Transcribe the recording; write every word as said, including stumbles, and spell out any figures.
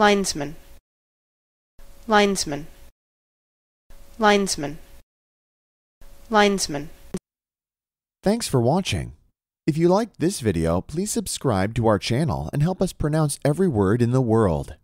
Linesman, linesman, linesman, linesman. Thanks for watching. If you liked this video, please subscribe to our channel and help us pronounce every word in the world.